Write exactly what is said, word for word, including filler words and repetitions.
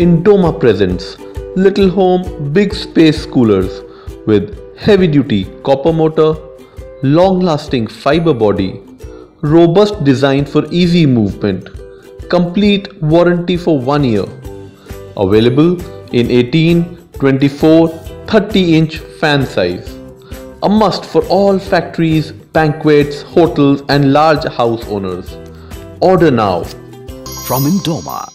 Indoma presents Littelhome big space coolers with heavy-duty copper motor, long-lasting fiber body, robust design for easy movement, complete warranty for one year. Available in eighteen, twenty-four, thirty inch fan size. A must for all factories, banquets, hotels and large house owners. Order now. From Indoma.